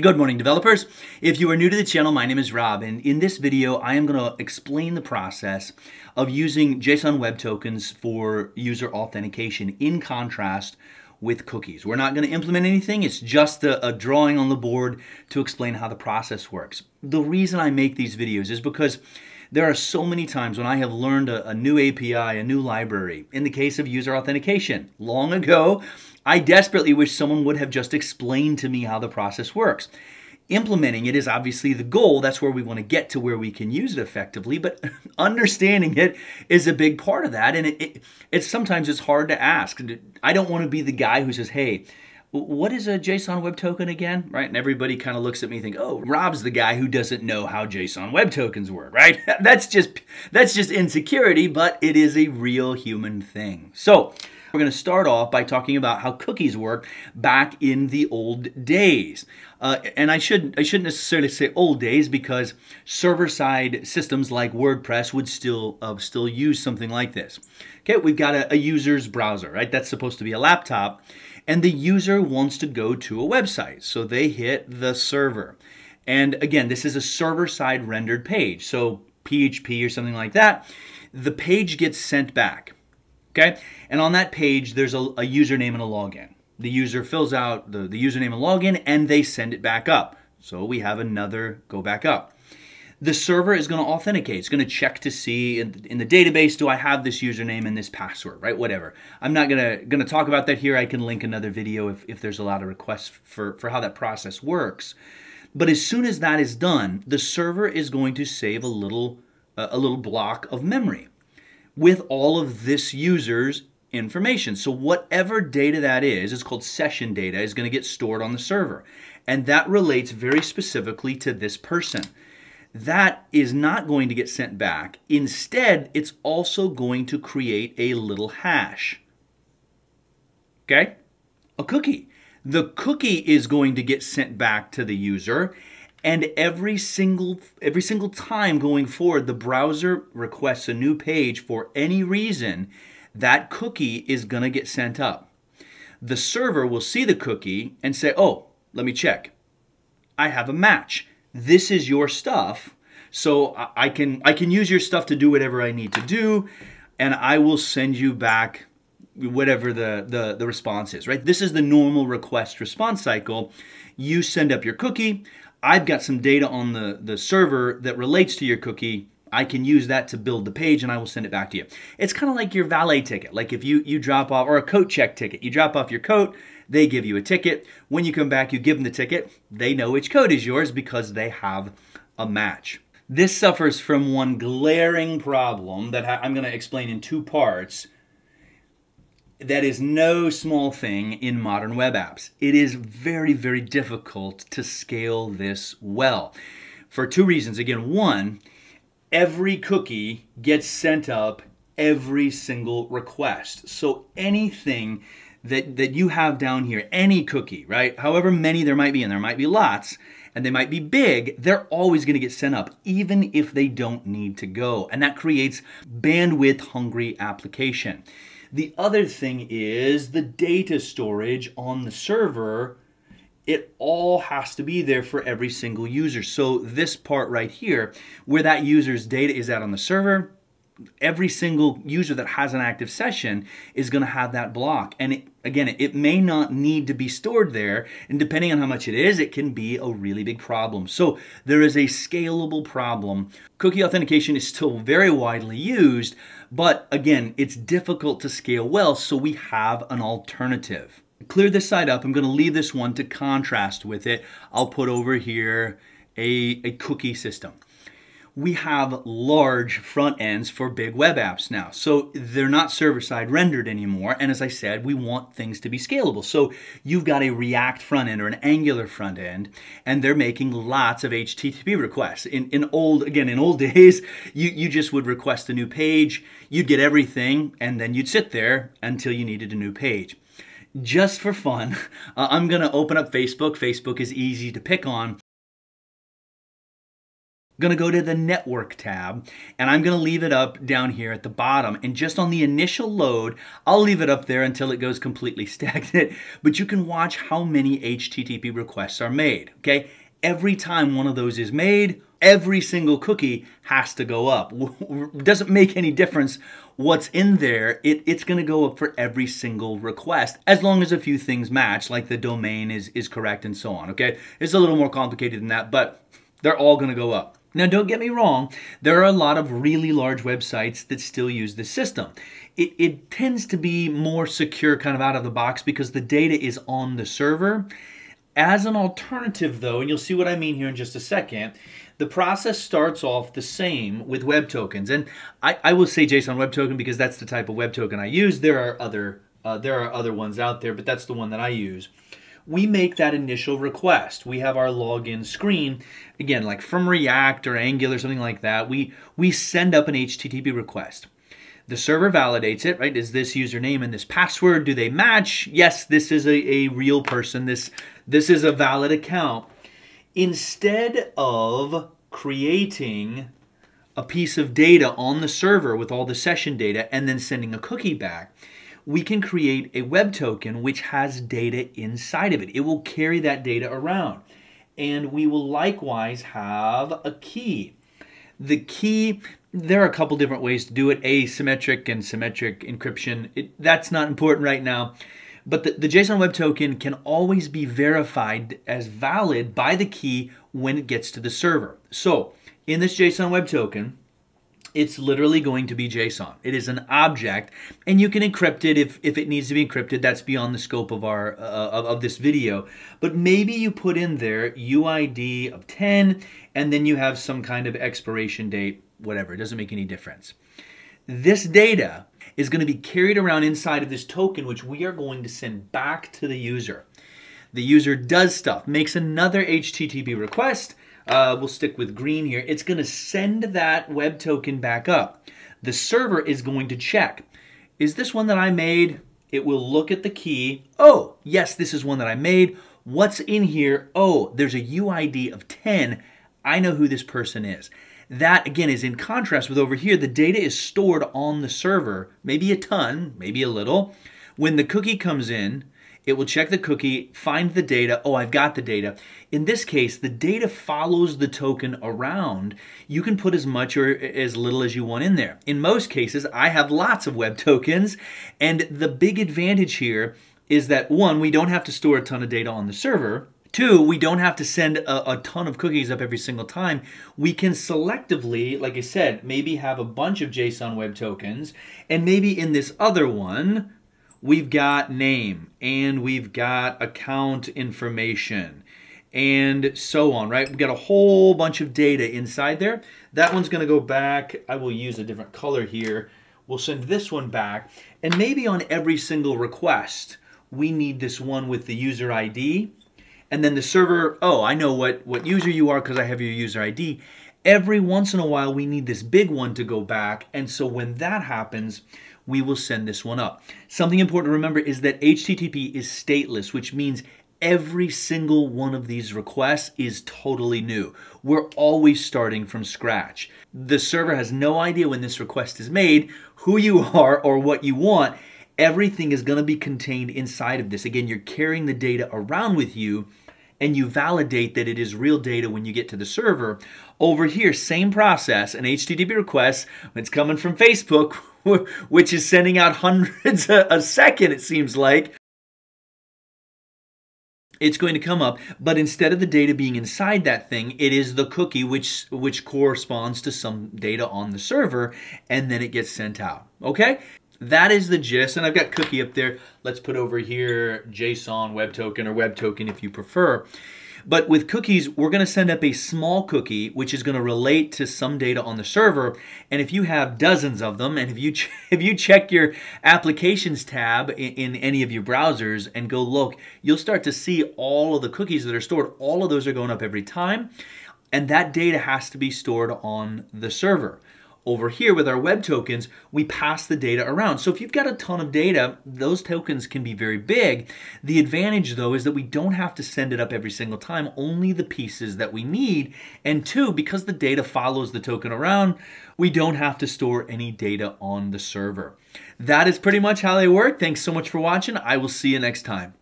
Good morning, developers. If you are new to the channel, my name is Rob, and in this video, I am going to explain the process of using JSON Web Tokens for user authentication in contrast with cookies. We're not going to implement anything. It's just a drawing on the board to explain how the process works. The reason I make these videos is because there are so many times when I have learned a new API, a new library, in the case of user authentication. Long ago, I desperately wish someone would have just explained to me how the process works. Implementing it is obviously the goal. That's where we want to get to, where we can use it effectively, but understanding it is a big part of that, and it's sometimes it's hard to ask. I don't want to be the guy who says, hey, what is a JSON Web Token again, right? And everybody kind of looks at me and think, oh, Rob's the guy who doesn't know how JSON Web Tokens work, right? that's just insecurity, but it is a real human thing. So we're going to start off by talking about how cookies work back in the old days. And I shouldn't necessarily say old days, because server-side systems like WordPress would still use something like this. Okay, we've got a user's browser, right? That's supposed to be a laptop. And the user wants to go to a website, so they hit the server. And again, this is a server-side rendered page, so PHP or something like that. The page gets sent back, okay? And on that page, there's a username and a login. The user fills out the username and login, and they send it back up. So we have another go back up. The server is going to authenticate. It's going to check to see in the database, do I have this username and this password, right? Whatever. I'm not going to talk about that here. I can link another video if there's a lot of requests for how that process works. But as soon as that is done, the server is going to save a little block of memory with all of this user's information. So whatever data that is, it's called session data, is going to get stored on the server. And that relates very specifically to this person. That is not going to get sent back. Instead, it's also going to create a little hash. Okay? A cookie. The cookie is going to get sent back to the user, and every single time going forward, the browser requests a new page for any reason, that cookie is going to get sent up. The server will see the cookie and say, oh, let me check. I have a match. This is your stuff, so I can use your stuff to do whatever I need to do, and I will send you back whatever the response is, right? This is the normal request-response cycle. You send up your cookie. I've got some data on the server that relates to your cookie. I can use that to build the page, and I will send it back to you. It's kind of like your valet ticket. Like if you drop off, or a coat check ticket, you drop off your coat, they give you a ticket. When you come back, you give them the ticket. They know which coat is yours because they have a match. This suffers from one glaring problem that I'm going to explain in two parts. That is no small thing in modern web apps. It is very, very difficult to scale this well for two reasons. Again, one, every cookie gets sent up every single request. So anything that you have down here, any cookie, right? However many there might be, and there might be lots, and they might be big, they're always going to get sent up, even if they don't need to go. And that creates bandwidth-hungry application. The other thing is the data storage on the server. It all has to be there for every single user. So this part right here, where that user's data is at on the server, every single user that has an active session is going to have that block. And again, it may not need to be stored there. And depending on how much it is, it can be a really big problem. So there is a scalable problem. Cookie authentication is still very widely used, but again, it's difficult to scale well. So we have an alternative. Clear this side up. I'm going to leave this one to contrast with it. I'll put over here a cookie system. We have large front ends for big web apps now. So they're not server-side rendered anymore. And as I said, we want things to be scalable. So you've got a React front end or an Angular front end, and they're making lots of HTTP requests. In old days, you just would request a new page, you'd get everything, and then you'd sit there until you needed a new page. Just for fun, I'm going to open up Facebook. Facebook is easy to pick on. Going to go to the network tab, and I'm going to leave it up down here at the bottom. And just on the initial load, I'll leave it up there until it goes completely stagnant. But you can watch how many HTTP requests are made. Okay, every time one of those is made, every single cookie has to go up. It doesn't make any difference what's in there. It's going to go up for every single request, as long as a few things match, like the domain is correct and so on. Okay, it's a little more complicated than that, but they're all going to go up. Now, don't get me wrong, there are a lot of really large websites that still use this system. It tends to be more secure, kind of out of the box, because the data is on the server. As an alternative, though, and you'll see what I mean here in just a second, the process starts off the same with web tokens. And I will say JSON Web Token because that's the type of web token I use. There are other ones out there, but that's the one that I use. We make that initial request. We have our login screen, again, like from React or Angular, something like that. We send up an HTTP request. The server validates it, right? Is this username and this password, do they match? Yes, this is a real person. This is a valid account. Instead of creating a piece of data on the server with all the session data and then sending a cookie back, we can create a web token which has data inside of it. It will carry that data around. And we will likewise have a key. The key, there are a couple different ways to do it, asymmetric and symmetric encryption. That's not important right now. But the JSON Web Token can always be verified as valid by the key when it gets to the server. So in this JSON Web Token, it's literally going to be JSON. It is an object, and you can encrypt it if it needs to be encrypted. That's beyond the scope of our of this video. But maybe you put in there UID of 10, and then you have some kind of expiration date, whatever. It doesn't make any difference. This data is going to be carried around inside of this token, which we are going to send back to the user. The user does stuff, makes another HTTP request. We'll stick with green here. It's going to send that web token back up. The server is going to check. Is this one that I made? It will look at the key. Oh, yes, this is one that I made. What's in here? Oh, there's a UID of 10. I know who this person is. That, again, is in contrast with over here. The data is stored on the server, maybe a ton, maybe a little. When the cookie comes in, it will check the cookie, find the data. Oh, I've got the data. In this case, the data follows the token around. You can put as much or as little as you want in there. In most cases, I have lots of web tokens, and the big advantage here is that, one, we don't have to store a ton of data on the server. Two, we don't have to send a ton of cookies up every single time. We can selectively, like I said, maybe have a bunch of JSON web tokens, and maybe in this other one, we've got name, and we've got account information, and so on, right? We've got a whole bunch of data inside there. That one's going to go back. I will use a different color here. We'll send this one back. And maybe on every single request, we need this one with the user ID. And then the server, oh, I know what user you are because I have your user ID. Every once in a while, we need this big one to go back. And so when that happens, we will send this one up. Something important to remember is that HTTP is stateless, which means every single one of these requests is totally new. We're always starting from scratch. The server has no idea when this request is made, who you are, or what you want. Everything is going to be contained inside of this. Again, you're carrying the data around with you, and you validate that it is real data when you get to the server. Over here, same process, an HTTP request, it's coming from Facebook, which is sending out hundreds a second, it seems like. It's going to come up, but instead of the data being inside that thing, it is the cookie which corresponds to some data on the server, and then it gets sent out, okay? That is the gist, and I've got cookie up there. Let's put over here JSON web token, or web token if you prefer. But with cookies, we're going to send up a small cookie, which is going to relate to some data on the server. And if you have dozens of them, and if you check your applications tab in any of your browsers and go look, you'll start to see all of the cookies that are stored. All of those are going up every time, and that data has to be stored on the server. Over here with our web tokens, we pass the data around. So if you've got a ton of data, those tokens can be very big. The advantage though is that we don't have to send it up every single time, only the pieces that we need. And two, because the data follows the token around, we don't have to store any data on the server. That is pretty much how they work. Thanks so much for watching. I will see you next time.